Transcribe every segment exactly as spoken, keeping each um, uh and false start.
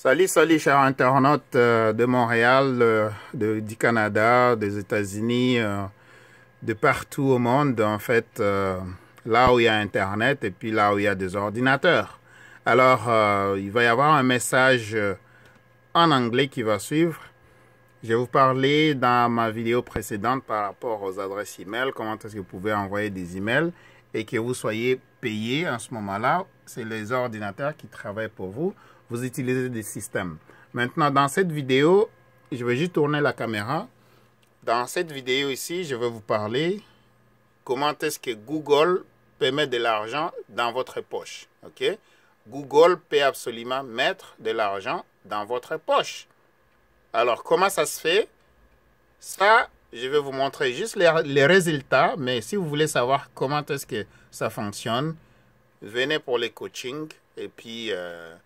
Salut, salut, chers internautes euh, de Montréal, euh, de, du Canada, des États-Unis, euh, de partout au monde, en fait, euh, là où il y a Internet et puis là où il y a des ordinateurs. Alors, euh, il va y avoir un message euh, en anglais qui va suivre. Je vais vous parler dans ma vidéo précédente par rapport aux adresses e-mail, comment est-ce que vous pouvez envoyer des emails et que vous soyez payé en ce moment-là. C'est les ordinateurs qui travaillent pour vous. Vous utilisez des systèmes. Maintenant, dans cette vidéo, je vais juste tourner la caméra. Dans cette vidéo ici, je vais vous parler comment est-ce que Google peut mettre de l'argent dans votre poche. Ok? Google peut absolument mettre de l'argent dans votre poche. Alors, comment ça se fait? Ça, je vais vous montrer juste les, les résultats. Mais si vous voulez savoir comment est-ce que ça fonctionne, venez pour les coachings et puis... Euh,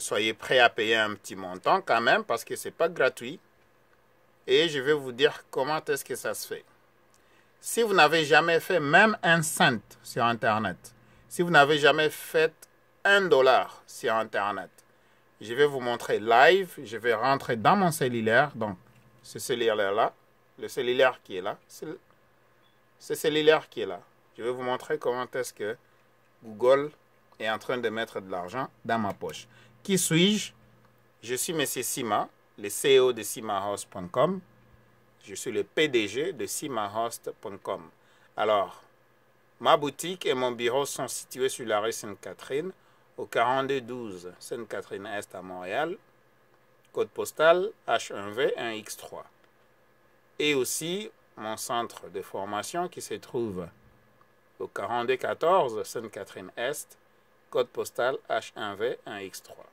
soyez prêts à payer un petit montant quand même parce que ce n'est pas gratuit. Et je vais vous dire comment est-ce que ça se fait. Si vous n'avez jamais fait même un cent sur Internet, si vous n'avez jamais fait un dollar sur Internet, je vais vous montrer live, je vais rentrer dans mon cellulaire, donc ce cellulaire-là, le cellulaire qui est là, ce cellulaire qui est là. Je vais vous montrer comment est-ce que Google est en train de mettre de l'argent dans ma poche. Qui suis-je? Je suis M. Sima, le C E O de Cima Host point com. Je suis le P D G de Cima Host point com. Alors, ma boutique et mon bureau sont situés sur la rue Sainte-Catherine, au quarante-deux douze Sainte-Catherine-Est à Montréal, code postal H un V un X trois. Et aussi, mon centre de formation qui se trouve au quarante-deux quatorze Sainte-Catherine-Est, code postal H un V un X trois.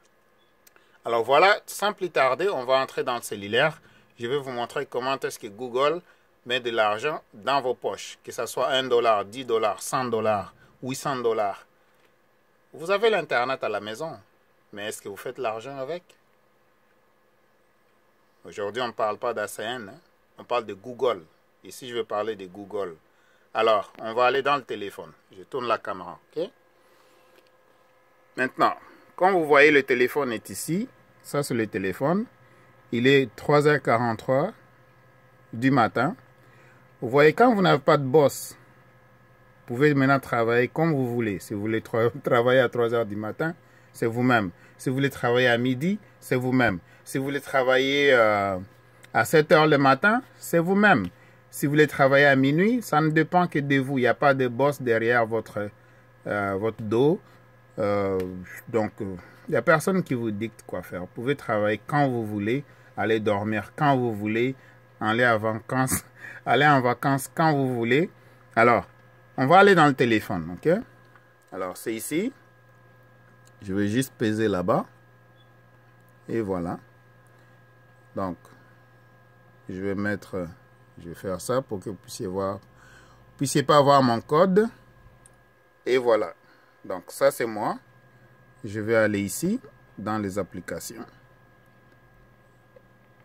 Alors voilà, sans plus tarder, on va entrer dans le cellulaire. Je vais vous montrer comment est-ce que Google met de l'argent dans vos poches. Que ce soit un dollar, dix dollars, cent dollars, huit cents dollars. Vous avez l'Internet à la maison, mais est-ce que vous faites l'argent avec? Aujourd'hui, on ne parle pas d'A C N, hein? On parle de Google. Ici, je vais parler de Google. Alors, on va aller dans le téléphone. Je tourne la caméra, ok? Maintenant, quand vous voyez le téléphone est ici, ça c'est le téléphone, il est trois heures quarante-trois du matin. Vous voyez, quand vous n'avez pas de boss, vous pouvez maintenant travailler comme vous voulez. Si vous voulez tra travailler à trois heures du matin, c'est vous-même. Si vous voulez travailler à midi, c'est vous-même. Si vous voulez travailler euh, à sept heures le matin, c'est vous-même. Si vous voulez travailler à minuit, ça ne dépend que de vous. Il n'y a pas de boss derrière votre, euh, votre dos. Euh, donc, il euh, n'y a personne qui vous dicte quoi faire. Vous pouvez travailler quand vous voulez, aller dormir quand vous voulez, aller en vacances, aller en vacances quand vous voulez. Alors, on va aller dans le téléphone, ok? Alors, c'est ici. Je vais juste peser là-bas. Et voilà. Donc, je vais mettre, je vais faire ça pour que vous puissiez voir, vous puissiez pas voir mon code. Et voilà. Donc, ça, c'est moi. Je vais aller ici, dans les applications.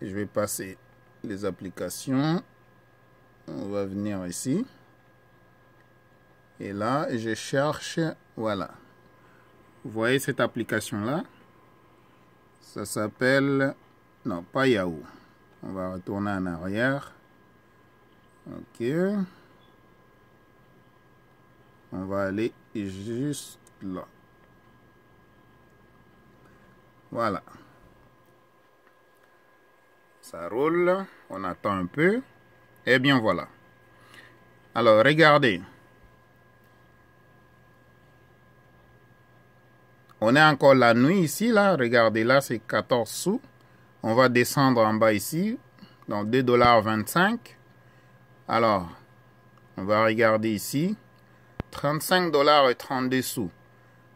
Je vais passer les applications. On va venir ici. Et là, je cherche, voilà. Vous voyez cette application-là? Ça s'appelle, non, pas Yahoo. On va retourner en arrière. OK. On va aller juste là. Voilà. Ça roule. On attend un peu. Et bien voilà. Alors, regardez. On est encore la nuit ici, là. Regardez, là, c'est quatorze sous. On va descendre en bas ici. Donc, deux dollars vingt-cinq. Alors, on va regarder ici. trente-cinq dollars et trente-deux sous.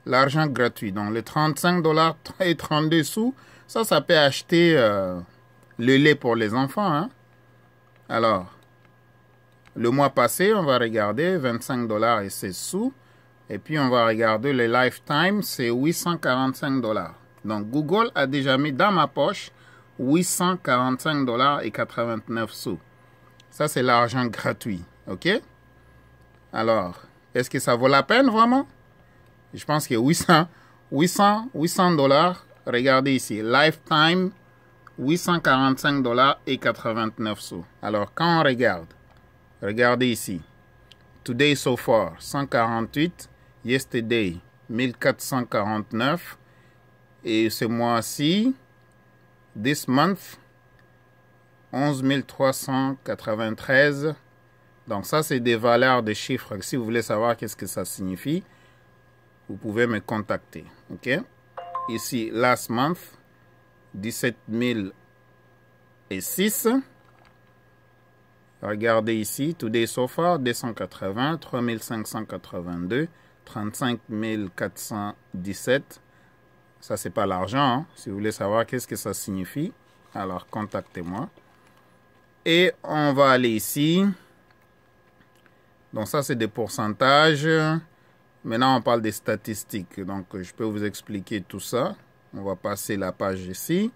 L'argent gratuit. Donc, les trente-cinq dollars et trente-deux sous, ça, ça peut acheter euh, le lait pour les enfants. Hein? Alors, le mois passé, on va regarder vingt-cinq dollars et seize sous. Et puis, on va regarder le lifetime, c'est huit cent quarante-cinq dollars. Donc, Google a déjà mis dans ma poche huit cent quarante-cinq dollars et quatre-vingt-neuf sous. Ça, c'est l'argent gratuit. OK? Alors... est-ce que ça vaut la peine vraiment? Je pense que huit cents dollars, huit cents, huit cents Regardez ici, Lifetime, huit cent quarante-cinq dollars et quatre-vingt-neuf sous. Alors, quand on regarde, regardez ici. Today so far, cent quarante-huit. Yesterday, mille quatre cent quarante-neuf. Et ce mois-ci, this month, onze mille trois cent quatre-vingt-treize. Donc ça, c'est des valeurs de chiffres. Si vous voulez savoir qu'est-ce que ça signifie, vous pouvez me contacter. OK? Ici, last month, dix-sept mille six. Regardez ici, today so far, deux cent quatre-vingts, trois mille cinq cent quatre-vingt-deux, trente-cinq mille quatre cent dix-sept. Ça, c'est pas l'argent. Hein? Si vous voulez savoir qu'est-ce que ça signifie, alors contactez-moi. Et on va aller ici. Donc ça, c'est des pourcentages. Maintenant, on parle des statistiques. Donc, je peux vous expliquer tout ça. On va passer la page ici.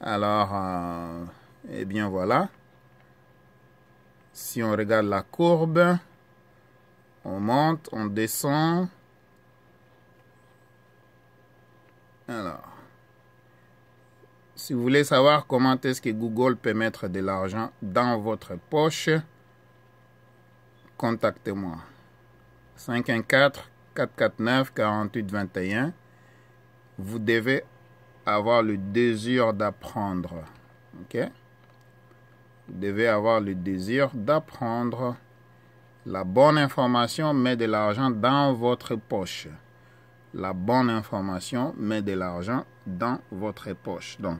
Alors, euh, eh bien, voilà. Si on regarde la courbe, on monte, on descend. Alors, si vous voulez savoir comment est-ce que Google peut mettre de l'argent dans votre poche, contactez-moi. cinq un quatre, quatre quatre neuf, quarante-huit vingt et un. Vous devez avoir le désir d'apprendre. OK? Vous devez avoir le désir d'apprendre. La bonne information met de l'argent dans votre poche. La bonne information met de l'argent dans votre poche. Donc,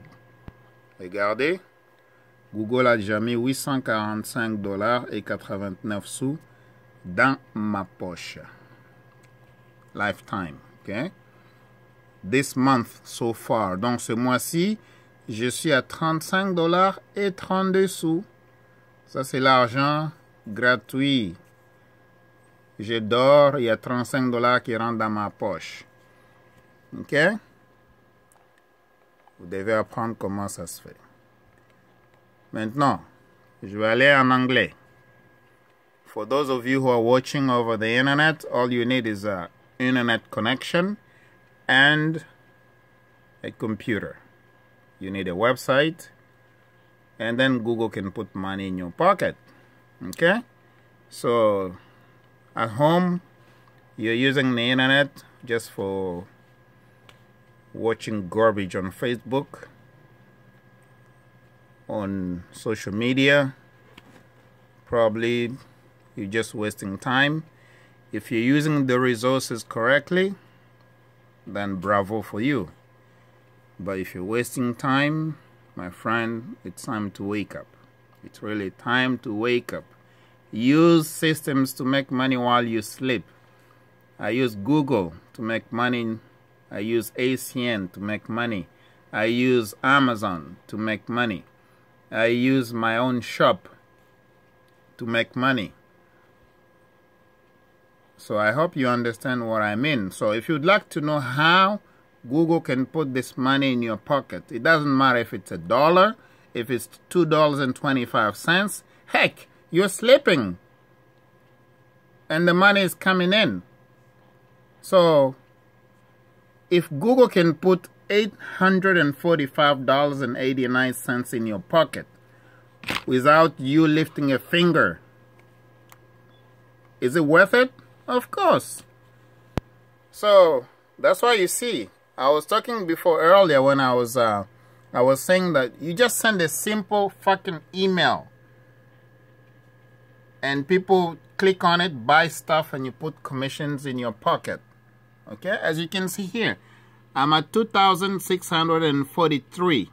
regardez. Google a déjà mis huit cent quarante-cinq dollars et quatre-vingt-neuf sous dans ma poche. Lifetime. OK? This month so far. Donc, ce mois-ci, je suis à trente-cinq dollars et trente-deux sous. Ça, c'est l'argent gratuit. Je dors, il y a trente-cinq dollars qui rentrent dans ma poche. OK? Vous devez apprendre comment ça se fait. Maintenant, je vais aller en anglais. For those of you who are watching over the internet, all you need is an internet connection and a computer. You need a website, and then Google can put money in your pocket. Okay? So, at home, you're using the internet just for watching garbage on Facebook, on social media. Probably, you're just wasting time. If you're using the resources correctly, then bravo for you. But if you're wasting time, my friend, it's time to wake up. It's really time to wake up. Use systems to make money while you sleep. I use Google to make money. I use A C N to make money. I use Amazon to make money. I use my own shop to make money. So I hope you understand what I mean. So if you'd like to know how Google can put this money in your pocket, it doesn't matter if it's a dollar, if it's two dollars and twenty-five cents. Heck, you're sleeping and the money is coming in. So if Google can put eight hundred forty-five dollars and eighty-nine cents in your pocket without you lifting a finger, is it worth it? Of course. So that's why you see, I was talking before earlier when I was, uh, I was saying that you just send a simple fucking email and people click on it, buy stuff, and you put commissions in your pocket. Okay, as you can see here, I'm at two thousand six hundred forty-three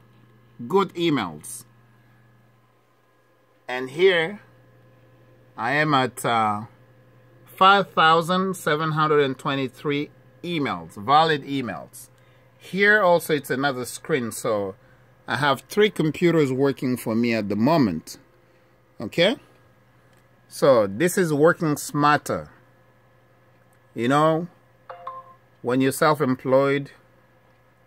good emails. And here, I am at uh, five thousand seven hundred twenty-three emails, valid emails. Here also it's another screen, so I have three computers working for me at the moment. Okay? So this is working smarter. You know, when you're self-employed,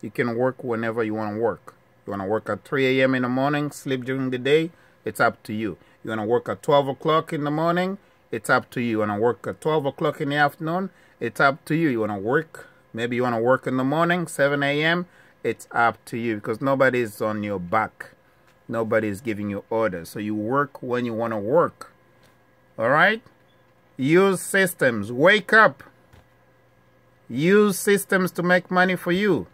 you can work whenever you want to work. You want to work at three A M in the morning, sleep during the day, it's up to you. You want to work at twelve o'clock in the morning, it's up to you. You want to work at twelve o'clock in the afternoon, it's up to you. You want to work, maybe you want to work in the morning, seven A M, it's up to you, because nobody's on your back. Nobody's giving you orders. So you work when you want to work. All right? Use systems. Wake up. Use systems to make money for you.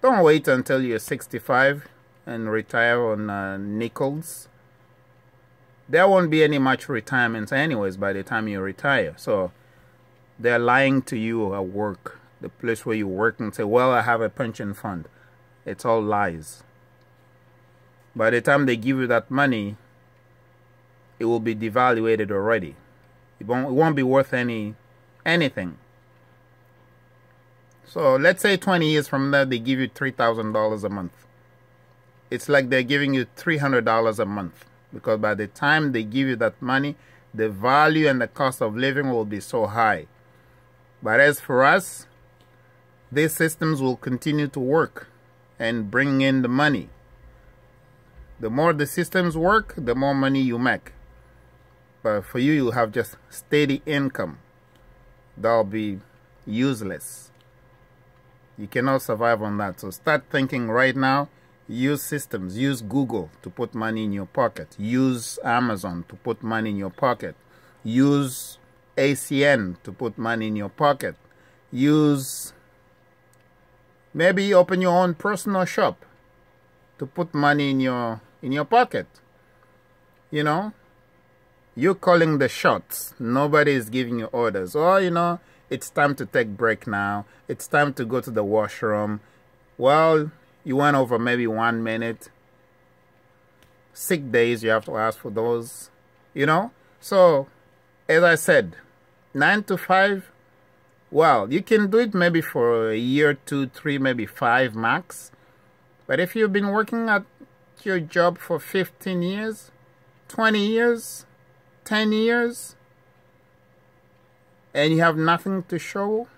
Don't wait until you're sixty-five and retire on uh, nickels. There won't be any much retirements anyways by the time you retire. So they're lying to you at work, the place where you work, and say, well, I have a pension fund. It's all lies. By the time they give you that money, it will be devaluated already. It won't, it won't be worth any anything. So let's say twenty years from now, they give you three thousand dollars a month. It's like they're giving you three hundred dollars a month, because by the time they give you that money, the value and the cost of living will be so high. But as for us, these systems will continue to work and bring in the money. The more the systems work, the more money you make. But for you, you'll have just steady income. That'll be useless. You cannot survive on that. So start thinking right now. Use systems. Use Google to put money in your pocket. Use Amazon to put money in your pocket. Use A C N to put money in your pocket. Use, maybe open your own personal shop to put money in your in your pocket. You know, you're calling the shots. Nobody is giving you orders. Oh, you know, it's time to take break now. It's time to go to the washroom. Well, you went over maybe one minute. Sick days, you have to ask for those. You know? So, as I said, nine to five, well, you can do it maybe for a year, two, three, maybe five max. But if you've been working at your job for fifteen years, twenty years, ten years, and you have nothing to show,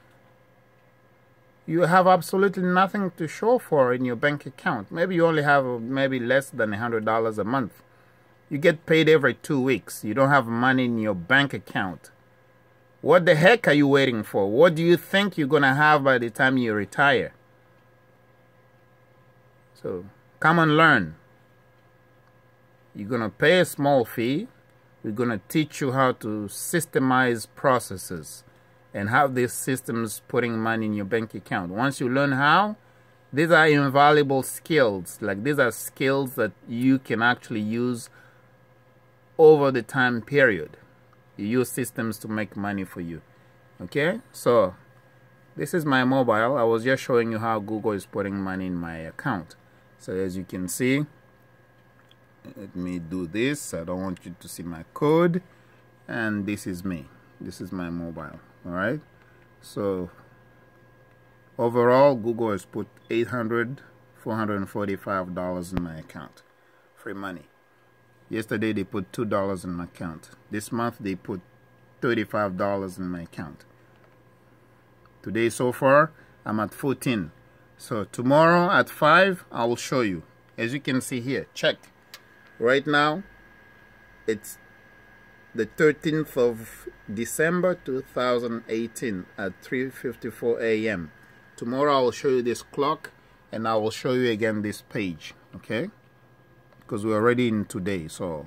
you have absolutely nothing to show for in your bank account. Maybe you only have maybe less than one hundred dollars a month. You get paid every two weeks. You don't have money in your bank account. What the heck are you waiting for? What do you think you're going to have by the time you retire? So come and learn. You're going to pay a small fee. We're going to teach you how to systemize processes and have these systems putting money in your bank account. Once you learn how, these are invaluable skills. Like, these are skills that you can actually use over the time period. You use systems to make money for you. Okay? So, this is my mobile. I was just showing you how Google is putting money in my account. So, as you can see, let me do this. I don't want you to see my code. And this is me. This is my mobile. Alright, so overall, Google has put eight hundred, four hundred forty-five dollars in my account, free money. Yesterday, they put two dollars in my account. This month, they put thirty-five dollars in my account. Today, so far, I'm at fourteen. So tomorrow at five, I will show you. As you can see here, check. Right now, it's the thirteenth of December two thousand eighteen at three fifty-four a m Tomorrow I will show you this clock, and I will show you again this page, okay? Because we're already in today, so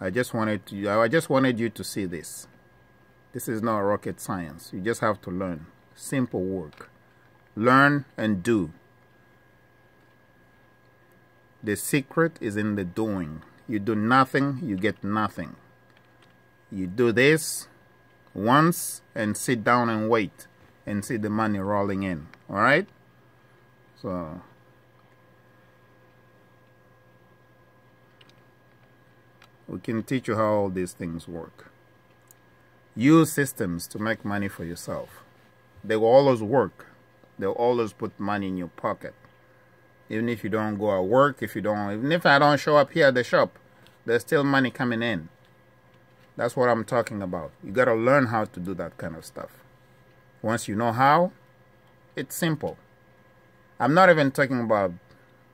I just wanted to, I just wanted you to see this. This is not rocket science. You just have to learn. Simple work. Learn and do. The secret is in the doing. You do nothing, you get nothing. You do this once and sit down and wait and see the money rolling in. All right? So, we can teach you how all these things work. Use systems to make money for yourself. They will always work. They'll always put money in your pocket. Even if you don't go at work, if you don't, even if I don't show up here at the shop, there's still money coming in. That's what I'm talking about. You got to learn how to do that kind of stuff. Once you know how, it's simple. I'm not even talking about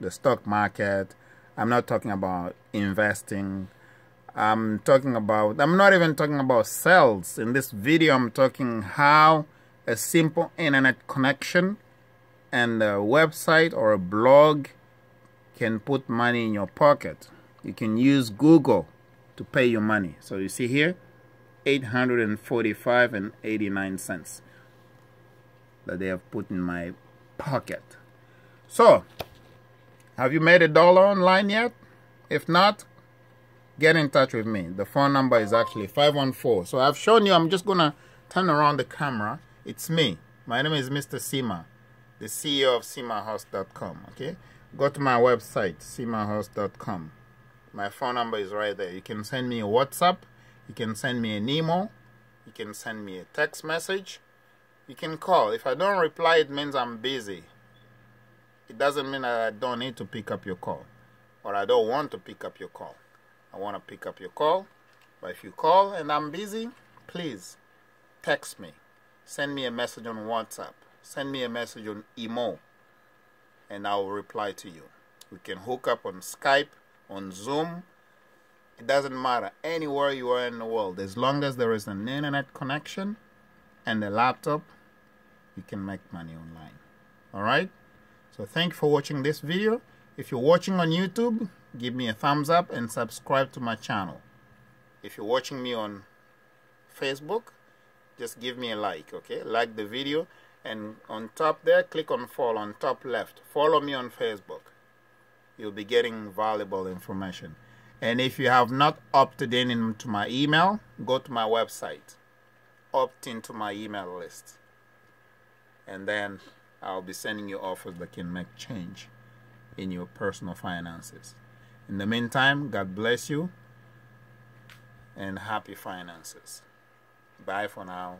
the stock market. I'm not talking about investing. I'm talking about, I'm not even talking about sales. In this video, I'm talking how a simple internet connection and a website or a blog can put money in your pocket. You can use Google to pay your money. So you see here, eight hundred forty-five and eighty-nine cents that they have put in my pocket. So, have you made a dollar online yet? If not, get in touch with me. The phone number is actually five one four. So I've shown you, I'm just gonna turn around the camera. It's me. My name is Mister Cima, the C E O of Cima Host dot com, okay? Go to my website, Cima Host dot com. My phone number is right there. You can send me a WhatsApp. You can send me an email. You can send me a text message. You can call. If I don't reply, it means I'm busy. It doesn't mean that I don't need to pick up your call, or I don't want to pick up your call. I want to pick up your call, but if you call and I'm busy, please text me. Send me a message on WhatsApp. Send me a message on Imo, and I'll reply to you. We can hook up on Skype, on Zoom. It doesn't matter. Anywhere you are in the world, as long as there is an internet connection and a laptop, you can make money online. All right? So thank you for watching this video. If you're watching on YouTube, give me a thumbs up and subscribe to my channel. If you're watching me on Facebook, just give me a like, okay? Like the video, and on top there, click on follow on top left. Follow me on Facebook. You'll be getting valuable information. And if you have not opted in into my email, go to my website. Opt into my email list. And then I'll be sending you offers that can make change in your personal finances. In the meantime, God bless you and happy finances. Bye for now.